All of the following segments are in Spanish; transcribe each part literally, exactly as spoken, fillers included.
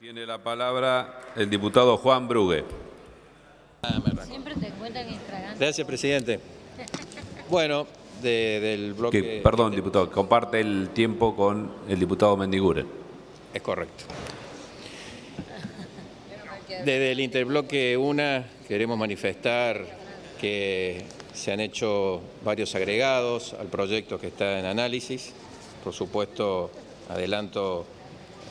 Tiene la palabra el diputado Juan Brügge. Siempre te cuentan extragante. Gracias, presidente. Bueno, de, del bloque... Que, perdón, diputado, comparte el tiempo con el diputado Mendigure. Es correcto. Desde el interbloque UNA queremos manifestar que se han hecho varios agregados al proyecto que está en análisis. Por supuesto, adelanto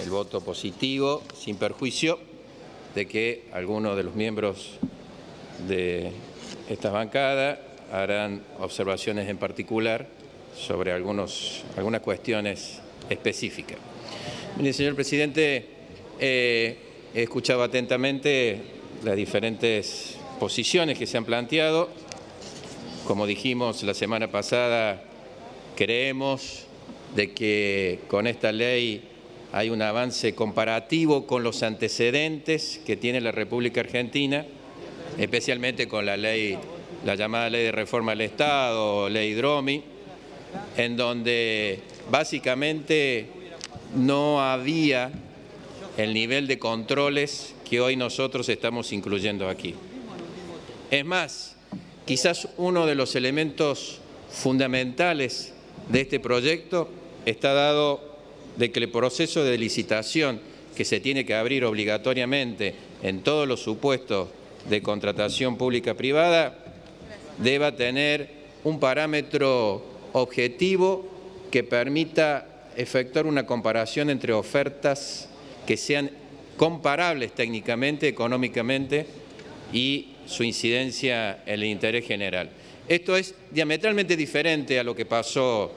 el voto positivo, sin perjuicio de que algunos de los miembros de esta bancada harán observaciones en particular sobre algunos, algunas cuestiones específicas. Mire, señor presidente, eh, he escuchado atentamente las diferentes posiciones que se han planteado. Como dijimos la semana pasada, creemos de que con esta ley hay un avance comparativo con los antecedentes que tiene la República Argentina, especialmente con la ley, la llamada Ley de Reforma del Estado, Ley DROMI, en donde básicamente no había el nivel de controles que hoy nosotros estamos incluyendo aquí. Es más, quizás uno de los elementos fundamentales de este proyecto está dado de que el proceso de licitación que se tiene que abrir obligatoriamente en todos los supuestos de contratación pública-privada deba tener un parámetro objetivo que permita efectuar una comparación entre ofertas que sean comparables técnicamente, económicamente y su incidencia en el interés general. Esto es diametralmente diferente a lo que pasó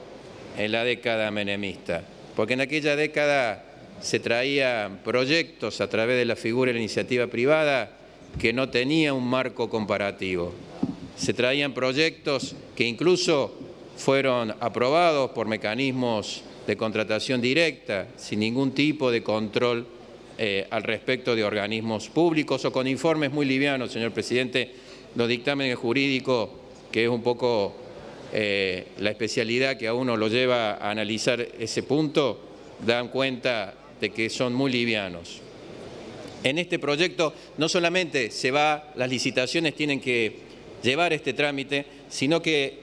en la década menemista. Porque en aquella década se traían proyectos a través de la figura de la iniciativa privada que no tenía un marco comparativo. Se traían proyectos que incluso fueron aprobados por mecanismos de contratación directa, sin ningún tipo de control eh, al respecto de organismos públicos o con informes muy livianos, señor presidente. Los dictámenes jurídicos, que es un poco... Eh, la especialidad que a uno lo lleva a analizar ese punto, dan cuenta de que son muy livianos. En este proyecto no solamente se va, las licitaciones tienen que llevar este trámite, sino que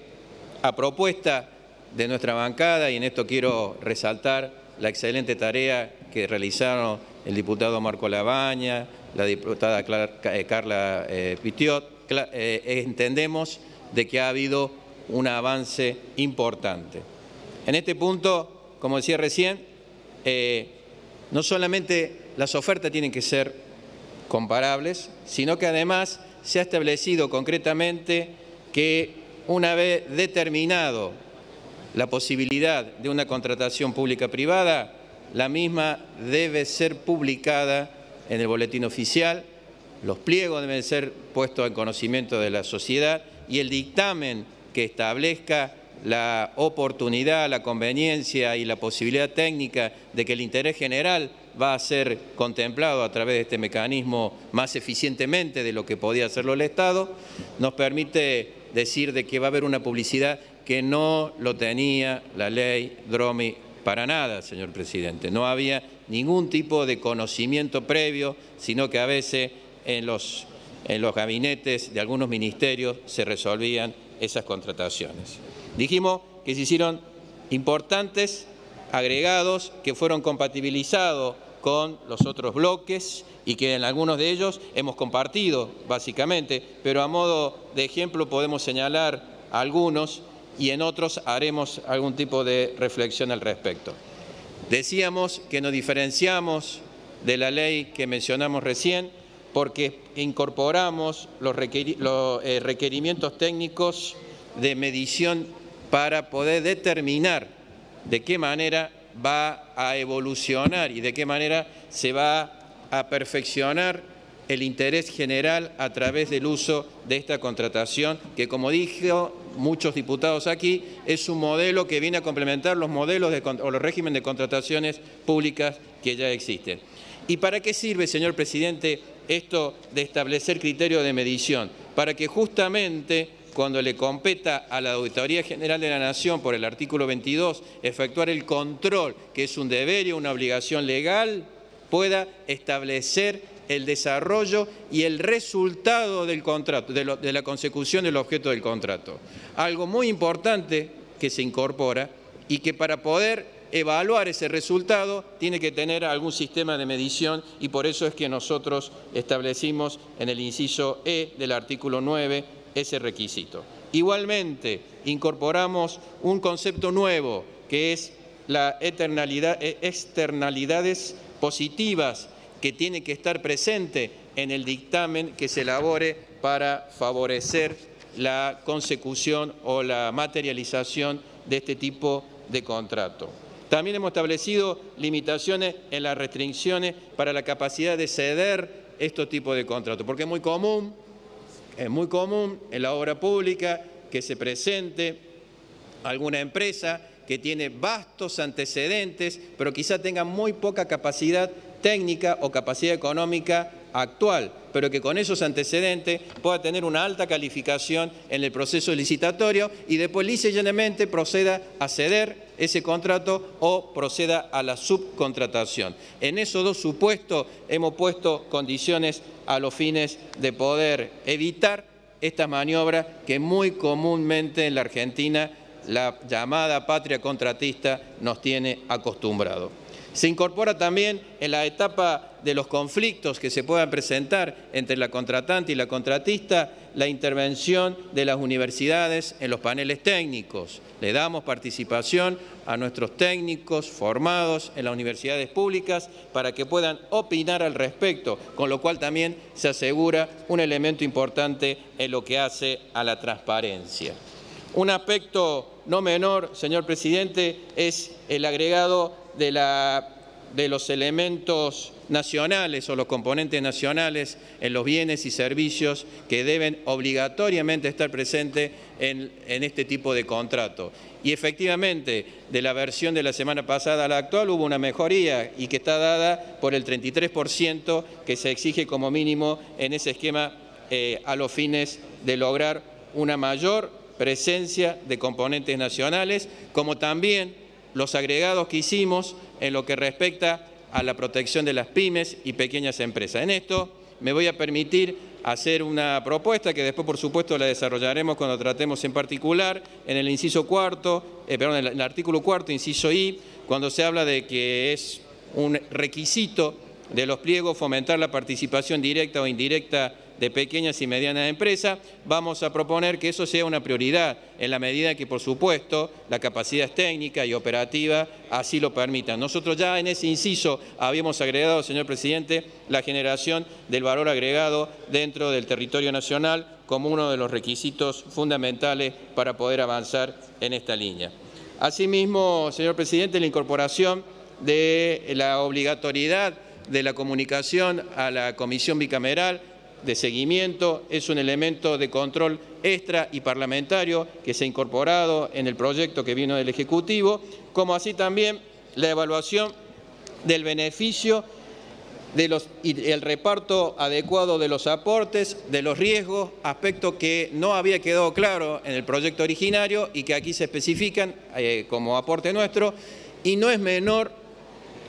a propuesta de nuestra bancada, y en esto quiero resaltar la excelente tarea que realizaron el diputado Marco Lavaña, la diputada Carla Pitiot, entendemos de que ha habido un avance importante. En este punto, como decía recién, eh, no solamente las ofertas tienen que ser comparables, sino que además se ha establecido concretamente que una vez determinado la posibilidad de una contratación pública-privada, la misma debe ser publicada en el Boletín Oficial, los pliegos deben ser puestos en conocimiento de la sociedad y el dictamen que establezca la oportunidad, la conveniencia y la posibilidad técnica de que el interés general va a ser contemplado a través de este mecanismo más eficientemente de lo que podía hacerlo el Estado, nos permite decir de que va a haber una publicidad que no lo tenía la ley DROMI para nada, señor presidente. No había ningún tipo de conocimiento previo, sino que a veces en los, en los gabinetes de algunos ministerios se resolvían esas contrataciones. Dijimos que se hicieron importantes agregados que fueron compatibilizados con los otros bloques y que en algunos de ellos hemos compartido básicamente, pero a modo de ejemplo podemos señalar algunos y en otros haremos algún tipo de reflexión al respecto. Decíamos que nos diferenciamos de la ley que mencionamos recién porque incorporamos los requerimientos técnicos de medición para poder determinar de qué manera va a evolucionar y de qué manera se va a perfeccionar el interés general a través del uso de esta contratación, que como dijo muchos diputados aquí, es un modelo que viene a complementar los modelos de, o los regímenes de contrataciones públicas que ya existen. ¿Y para qué sirve, señor presidente, esto de establecer criterios de medición? Para que justamente cuando le competa a la Auditoría General de la Nación por el artículo veintidós efectuar el control, que es un deber y una obligación legal, pueda establecer el desarrollo y el resultado del contrato, de, lo, de la consecución del objeto del contrato. Algo muy importante que se incorpora y que para poder evaluar ese resultado tiene que tener algún sistema de medición, y por eso es que nosotros establecimos en el inciso E del artículo nueve ese requisito. Igualmente, incorporamos un concepto nuevo que es la eternalidad, externalidades positivas, que tiene que estar presente en el dictamen que se elabore para favorecer la consecución o la materialización de este tipo de contrato. También hemos establecido limitaciones en las restricciones para la capacidad de ceder estos tipos de contratos, porque es muy común, es muy común en la obra pública que se presente alguna empresa que tiene vastos antecedentes, pero quizá tenga muy poca capacidad técnica o capacidad económica actual, pero que con esos antecedentes pueda tener una alta calificación en el proceso licitatorio y después lisa y llanamente proceda a ceder ese contrato o proceda a la subcontratación. En esos dos supuestos hemos puesto condiciones a los fines de poder evitar estas maniobras que muy comúnmente en la Argentina la llamada patria contratista nos tiene acostumbrado. Se incorpora también en la etapa de los conflictos que se puedan presentar entre la contratante y la contratista la intervención de las universidades en los paneles técnicos. Le damos participación a nuestros técnicos formados en las universidades públicas para que puedan opinar al respecto, con lo cual también se asegura un elemento importante en lo que hace a la transparencia. Un aspecto no menor, señor presidente, es el agregado De, la, de los elementos nacionales o los componentes nacionales en los bienes y servicios que deben obligatoriamente estar presentes en, en este tipo de contrato. Y efectivamente, de la versión de la semana pasada a la actual hubo una mejoría y que está dada por el treinta y tres por ciento que se exige como mínimo en ese esquema eh, a los fines de lograr una mayor presencia de componentes nacionales, como también los agregados que hicimos en lo que respecta a la protección de las pymes y pequeñas empresas. En esto me voy a permitir hacer una propuesta que después, por supuesto, la desarrollaremos cuando tratemos en particular en el inciso cuarto, eh, perdón, en el artículo cuarto, inciso I, cuando se habla de que es un requisito de los pliegos fomentar la participación directa o indirecta de pequeñas y medianas empresas. Vamos a proponer que eso sea una prioridad en la medida que, por supuesto, la capacidad técnica y operativa así lo permitan. Nosotros ya en ese inciso habíamos agregado, señor presidente, la generación del valor agregado dentro del territorio nacional como uno de los requisitos fundamentales para poder avanzar en esta línea. Asimismo, señor presidente, la incorporación de la obligatoriedad de la comunicación a la Comisión Bicameral de seguimiento es un elemento de control extra y parlamentario que se ha incorporado en el proyecto que vino del Ejecutivo, como así también la evaluación del beneficio de los, y el reparto adecuado de los aportes, de los riesgos, aspecto que no había quedado claro en el proyecto originario y que aquí se especifican eh, como aporte nuestro, y no es menor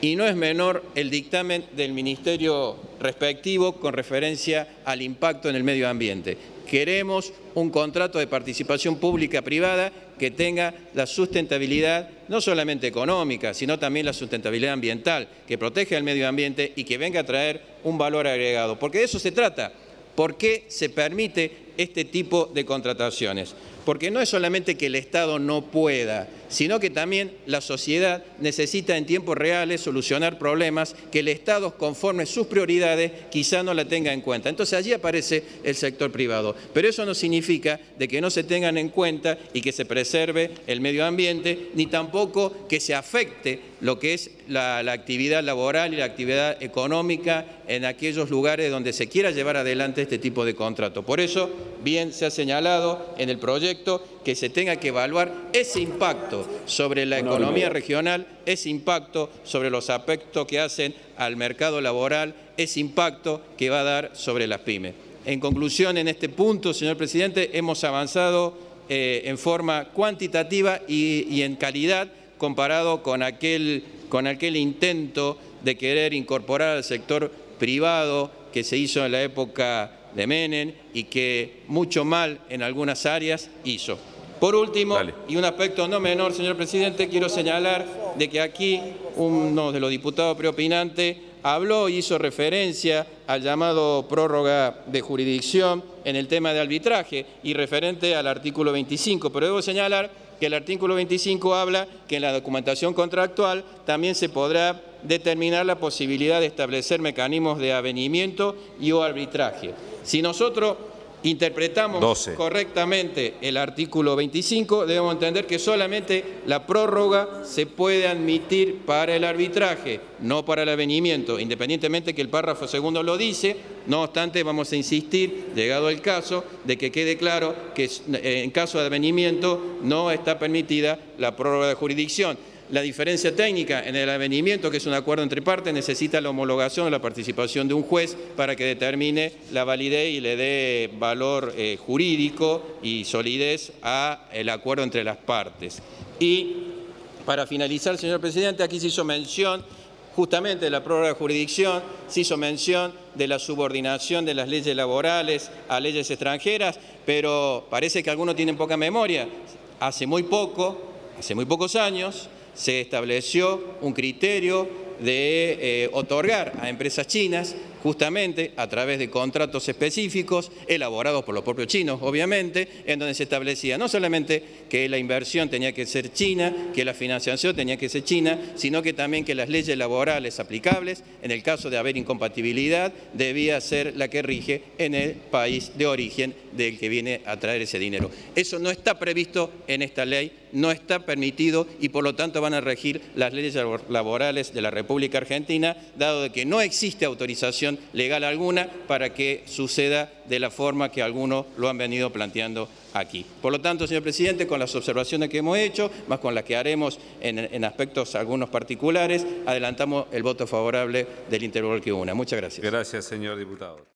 Y no es menor el dictamen del Ministerio respectivo con referencia al impacto en el medio ambiente. Queremos un contrato de participación pública-privada que tenga la sustentabilidad no solamente económica, sino también la sustentabilidad ambiental, que proteja el medio ambiente y que venga a traer un valor agregado. Porque de eso se trata. ¿Por qué se permite este tipo de contrataciones? Porque no es solamente que el Estado no pueda, sino que también la sociedad necesita en tiempos reales solucionar problemas que el Estado, conforme sus prioridades, quizá no la tenga en cuenta. Entonces allí aparece el sector privado. Pero eso no significa de que no se tengan en cuenta y que se preserve el medio ambiente, ni tampoco que se afecte lo que es la, la actividad laboral y la actividad económica en aquellos lugares donde se quiera llevar adelante este tipo de contrato. Por eso, bien se ha señalado en el proyecto que se tenga que evaluar ese impacto sobre la economía regional, ese impacto sobre los aspectos que hacen al mercado laboral, ese impacto que va a dar sobre las pymes. En conclusión, en este punto, señor presidente, hemos avanzado eh, en forma cuantitativa y, y en calidad comparado con aquel, con aquel intento de querer incorporar al sector privado que se hizo en la época de Menem y que mucho mal en algunas áreas hizo. Por último, Dale. y un aspecto no menor, señor presidente, quiero señalar de que aquí uno de los diputados preopinantes habló y hizo referencia al llamado prórroga de jurisdicción en el tema de arbitraje y referente al artículo veinticinco, pero debo señalar que el artículo veinticinco habla que en la documentación contractual también se podrá determinar la posibilidad de establecer mecanismos de avenimiento y o arbitraje. Si nosotros interpretamos doce. correctamente el artículo veinticinco, debemos entender que solamente la prórroga se puede admitir para el arbitraje, no para el avenimiento, independientemente que el párrafo segundo lo dice. No obstante, vamos a insistir, llegado el caso, de que quede claro que en caso de avenimiento no está permitida la prórroga de jurisdicción. La diferencia técnica en el avenimiento, que es un acuerdo entre partes, necesita la homologación o la participación de un juez para que determine la validez y le dé valor eh, jurídico y solidez al acuerdo entre las partes. Y para finalizar, señor presidente, aquí se hizo mención justamente de la prórroga de jurisdicción, se hizo mención de la subordinación de las leyes laborales a leyes extranjeras, pero parece que algunos tienen poca memoria. Hace muy poco, hace muy pocos años, se estableció un criterio de eh, otorgar a empresas chinas, justamente a través de contratos específicos elaborados por los propios chinos, obviamente, en donde se establecía no solamente que la inversión tenía que ser china, que la financiación tenía que ser china, sino que también que las leyes laborales aplicables, en el caso de haber incompatibilidad, debía ser la que rige en el país de origen del que viene a traer ese dinero. Eso no está previsto en esta ley, no está permitido y por lo tanto van a regir las leyes laborales de la República Argentina, dado de que no existe autorización legal alguna para que suceda de la forma que algunos lo han venido planteando aquí. Por lo tanto, señor presidente, con las observaciones que hemos hecho, más con las que haremos en, en aspectos algunos particulares, adelantamos el voto favorable del Intergrupo que una. Muchas gracias. Gracias, señor diputado.